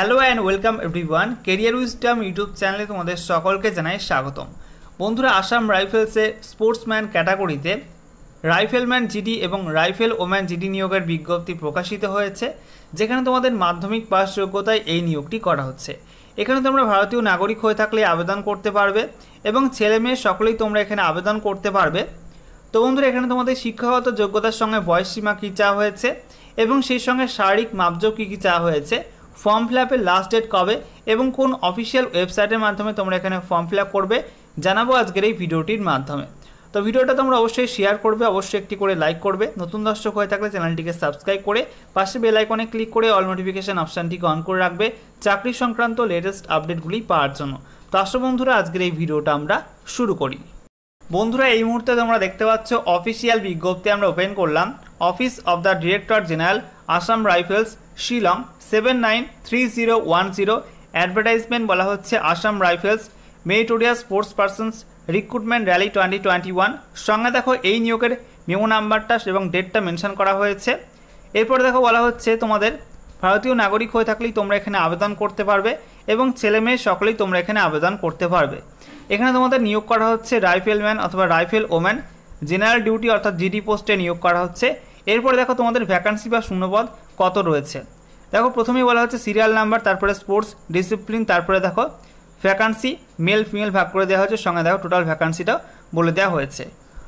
Hello and welcome everyone career wisdom YouTube চ্যানেলে তোমাদের সকলকে জানাই স্বাগতম। বন্ধুরা, আসাম রাইফেলসে স্পোর্টসম্যান ক্যাটাগরিতে রাইফেলম্যান জিডি এবং রাইফেল ওম্যান জিডি নিয়োগের বিজ্ঞপ্তি প্রকাশিত হয়েছে, যেখানে তোমাদের মাধ্যমিক পাস যোগ্যতায় এই নিয়োগটি করা হচ্ছে। এখানে তোমরা ভারতীয় নাগরিক হয়ে থাকলে আবেদন করতে পারবে এবং ছেলে মেয়ে সকলেই তোমরা এখানে আবেদন করতে পারবে। তো বন্ধুরা, এখানে তোমাদের শিক্ষাগত যোগ্যতার সঙ্গে বয়সসীমা কী চাওয়া হয়েছে এবং সেই সঙ্গে শারীরিক মাপজোক কী কী চাওয়া হয়েছে, ফর্ম ফিল আপের লাস্ট ডেট কবে এবং কোন অফিসিয়াল ওয়েবসাইটের মাধ্যমে তোমরা এখানে ফর্ম ফিল আপ করবে জানাবো আজকের এই ভিডিওটির মাধ্যমে। তো ভিডিওটা তোমরা অবশ্যই শেয়ার করবে, অবশ্যই একটি করে লাইক করবে। নতুন দর্শক হয়ে থাকলে চ্যানেলটিকে সাবস্ক্রাইব করে পাশে বেল আইকনে ক্লিক করে অল নোটিফিকেশান অপশানটিকে অন করে রাখবে চাকরি সংক্রান্ত লেটেস্ট আপডেটগুলি পাওয়ার জন্য। তো আসো বন্ধুরা, আজকের এই ভিডিওটা আমরা শুরু করি। বন্ধুরা, এই মুহূর্তে তোমরা দেখতে পাচ্ছ অফিসিয়াল বিজ্ঞপ্তি আমরা ওপেন করলাম। Office of the director general Assam rifles Shillong 793010। Advertisement বলা হচ্ছে Assam rifles meritorious sports persons recruitment rally 2021। সঙ্গে দেখো এই নিয়োগের মেমো নাম্বারটা এবং ডেটটা মেনশন করা হয়েছে। এরপরে দেখো বলা হচ্ছে তোমাদের ভারতীয় নাগরিক হয়ে থাকলেই তোমরা এখানে আবেদন করতে পারবে এবং ছেলে মেয়ে সকলেই তোমরা এখানে আবেদন করতে পারবে। এখানে তোমাদের নিয়োগ করা হচ্ছে রাইফেলম্যান অথবা রাইফেল ওম্যান জেনারেল ডিউটি অর্থাৎ জিডি পোস্টে নিয়োগ করা হচ্ছে। এরপরে দেখো তোমাদের ভ্যাকান্সি বা শূন্যপদ কত রয়েছে। দেখো প্রথমেই বলা হচ্ছে সিরিয়াল নাম্বার, তারপরে স্পোর্টস ডিসিপ্লিন, তারপরে দেখো ভ্যাকান্সি মেল ফিমেল ভাগ করে দেওয়া হয়েছে। সঙ্গে দেখো টোটাল ভ্যাকান্সিটাও বলে দেওয়া হয়েছে।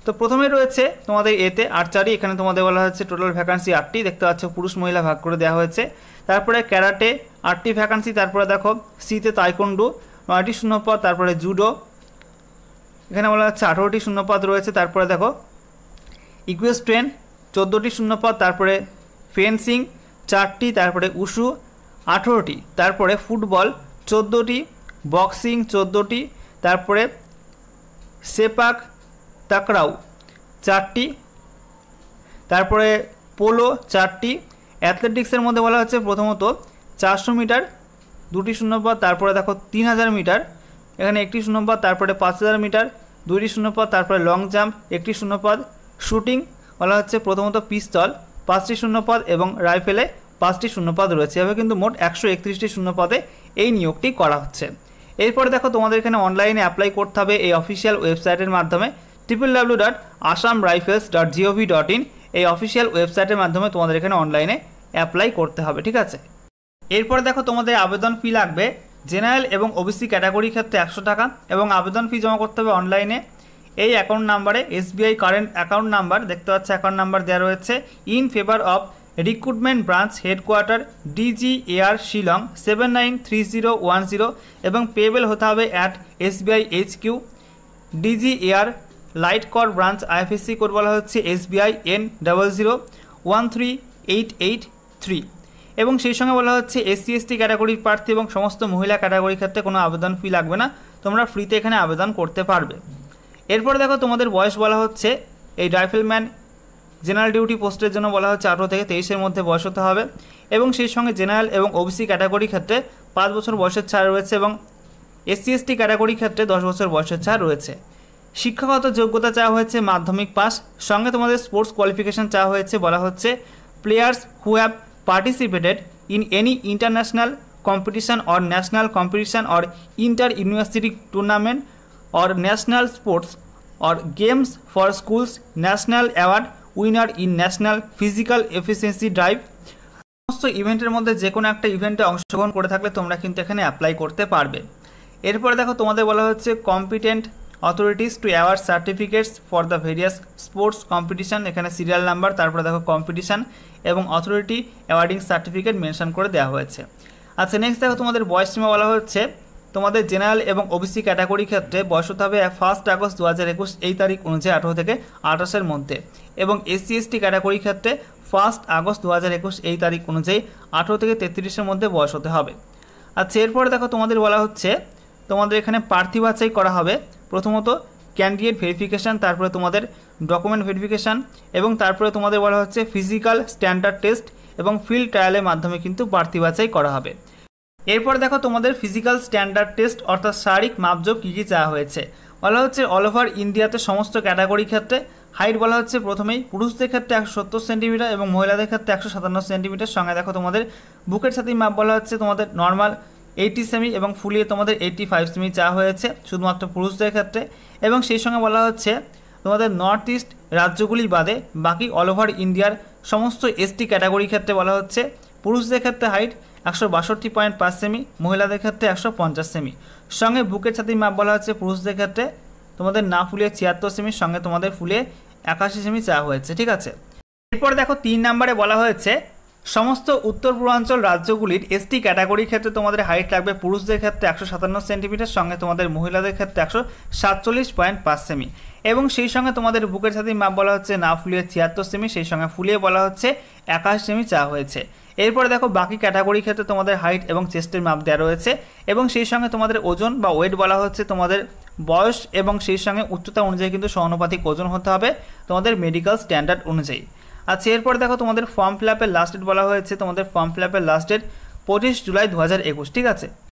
তো প্রথমে রয়েছে তোমাদের এতে আর্চারি, এখানে তোমাদের বলা হচ্ছে টোটাল ভ্যাকান্সি 8টি, দেখতে পাচ্ছ পুরুষ মহিলা ভাগ করে দেওয়া হয়েছে। তারপরে ক্যারাটে 8টি ভ্যাকান্সি, তারপরে দেখো সিতে তাইকোন্ডু 9টি শূন্যপদ, তারপরে জুডো এখানে বলা হচ্ছে 18টি শূন্যপদ রয়েছে। তারপরে দেখো ইকুয়েস্ট্রেন 14টি শূন্যপদ, তারপরে ফেন্সিং 4টি, তারপরে উশু 18টি, তারপরে ফুটবল 14টি, বক্সিং 14টি, তারপরে সেপাক তাকরাও 4টি, তারপরে পোলো 4টি। অ্যাথলেটিক্সের মধ্যে বলা হচ্ছে প্রথমত 400 মিটার 2টি শূন্যপদ, তারপরে দেখো 3000 মিটার এখানে 1টি শূন্যপদ, তারপরে 5000 মিটার 2টি শূন্যপদ, তারপরে লং জাম্প 1টি শূন্যপদ। শুটিং বলা হচ্ছে প্রথমত পিস্তল 5টি শূন্যপদ এবং রাইফেলে 5টি শূন্যপদ রয়েছে। এভাবে কিন্তু মোট 131টি শূন্যপদে এই নিয়োগটি করা হচ্ছে। এরপরে দেখো তোমাদের এখানে অনলাইনে অ্যাপ্লাই করতে হবে এই অফিসিয়াল ওয়েবসাইটের মাধ্যমে www.assamrifles.gov.in। এই অফিসিয়াল ওয়েবসাইটের মাধ্যমে তোমাদের এখানে অনলাইনে অ্যাপ্লাই করতে হবে, ঠিক আছে। এরপরে দেখো তোমাদের আবেদন ফি লাগবে জেনারেল এবং ওবিসি ক্যাটাগরির ক্ষেত্রে 100 টাকা এবং আবেদন ফি জমা করতে হবে অনলাইনে এই অ্যাকাউন্ট নাম্বারে, এসবিআই কারেন্ট অ্যাকাউন্ট নাম্বার দেখতে পাচ্ছ অ্যাকাউন্ট নাম্বার দেওয়া রয়েছে। In favour of recruitment branch headquarter DGAR Shillong 793010 এবং পেবেল হতে হবে at SBI HQ DGAR Laitkor branch IFSC code বলা হচ্ছে SBI N00 13883 এবং সেই সঙ্গে বলা হচ্ছে SC/ST ক্যাটাগরির প্রার্থী এবং সমস্ত মহিলা ক্যাটাগরির ক্ষেত্রে কোনো আবেদন ফি লাগবে না, তোমরা ফ্রিতে এখানে আবেদন করতে পারবে। এরপরে দেখো তোমাদের বয়স বলা হচ্ছে এই রাইফেলম্যান জেনারেল ডিউটি পোস্টের জন্য বলা হচ্ছে 18 থেকে 23 মধ্যে বয়স হতে হবে এবং সেই সঙ্গে জেনারেল এবং ওবিসি ক্যাটাগরির ক্ষেত্রে 5 বছর বয়সের ছাড় রয়েছে এবং SC/ST ক্যাটাগরির ক্ষেত্রে 10 বছর বয়সের ছাড় রয়েছে। শিক্ষাগত যোগ্যতা চাওয়া হয়েছে মাধ্যমিক পাস, সঙ্গে তোমাদের স্পোর্টস কোয়ালিফিকেশান চাওয়া হয়েছে। বলা হচ্ছে players who have participated in any international competition or national competition or inter university tournament or national sports or games for schools national award winner in national physical efficiency drive. সমস্ত ইভেন্টের মধ্যে যে কোনো একটা ইভেন্টে অংশগ্রহণ করে থাকলে তোমরা কিন্তু এখানে অ্যাপ্লাই করতে পারবে। এরপরে দেখো তোমাদের বলা হচ্ছে competent authorities to award certificates for the various sports competition, এখানে সিরিয়াল নাম্বার, তারপরে দেখো কম্পিটিশান এবং অথরিটি অ্যাওয়ার্ডিং সার্টিফিকেট মেনশন করে দেওয়া হয়েছে। আচ্ছা, নেক্সট দেখো তোমাদের বয়সসীমা বলা হচ্ছে তোমাদের জেনারেল এবং ওবিসি ক্যাটাগরির ক্ষেত্রে বয়স হতে হবে 1st আগস্ট 2021 এই তারিখ অনুযায়ী 18 থেকে 28 মধ্যে এবং SC/ST ক্যাটাগরির ক্ষেত্রে 1st আগস্ট 2021 এই তারিখ অনুযায়ী 18 থেকে 33 মধ্যে বয়স হতে হবে। আচ্ছা, এরপরে দেখো তোমাদের বলা হচ্ছে তোমাদের এখানে প্রার্থী বাছাই করা হবে প্রথমত ক্যান্ডিডেট ভেরিফিকেশান, তারপরে তোমাদের ডকুমেন্ট ভেরিফিকেশান এবং তারপরে তোমাদের বলা হচ্ছে ফিজিক্যাল স্ট্যান্ডার্ড টেস্ট এবং ফিল্ড ট্রায়ালের মাধ্যমে কিন্তু প্রার্থী বাছাই করা হবে। এরপর দেখো তোমাদের ফিজিক্যাল স্ট্যান্ডার্ড টেস্ট অর্থাৎ শারীরিক মাপজোক কী কী চাওয়া হয়েছে। বলা হচ্ছে অল ওভার ইন্ডিয়াতে সমস্ত ক্যাটাগরির ক্ষেত্রে हाइट बला हे प्रथम पुरुषदेर क्षेत्रे 170 सेंटीमिटार और महिलादेर क्षेत्रे 157 सेंटीमिटार। संगे देखो तुम्हारे बुकेर साथे माप बला हे तुम्हारे नर्माल 80 सेमी और फुलिए तुम्हारे 85 सेमी चावा शुधुमात्र पुरुषदेर क्षेत्रे और सेई संगे बला हे तुम्हारे नर्थ इस्ट राज्यगुली बादे बाकी अल ओभार इंडियार समस्त एसटी कैटागरिर क्षेत्रे बला हे पुरुषदेर क्षेत्रे हाइट 162.5 सेमी, महिलादेर क्षेत्रे 150 सेमी। संगे बुकेर साथे माप बला हे पुरुषदेर क्षेत्रे तुम्हारे ना फुलिए 76 सेमी संगे तुम्हारे फुलिए 81 सेमी चावा। ठीक है, एरपर देखो 3 नम्बरे बला समस्त उत्तर पूर्वांचल राज्यगुलिर एसटी कैटागरिर क्षेत्रे तुम्हारे हाइट लागबे पुरुषदेर क्षेत्रे 157 सेंटीमिटार संगे तुम्हारे महिलादेर क्षेत्रे 147.5 सेमी और सेई संगे तुम्हारे बुकेर साथे माप बला हे ना फुलिए 76 सेमी सेई संगे फुलिए बला हे 81 सेमी चावा। एरपर देखो बाकी कैटागरिर क्षेत्रे तुम्हारे हाइट और चेस्टर माप देया रयेछे और सेई संगे तुम्हारे ओजन बा वेट बला हे तुम्हारे बयस और सेई संगे उच्चता अनुयायी किन्तु समानुपातिक ओजन होते हबे तुम्हारे मेडिकल स्टैंडार्ड अनुयायी। अच्छा, एरपर देखो तुम्हारे फर्म फिल आपे लास्ट डेट बला तुम्हारे फर्म फिल आपे लास्ट डेट 25 जुलाई 2021। ठीक है।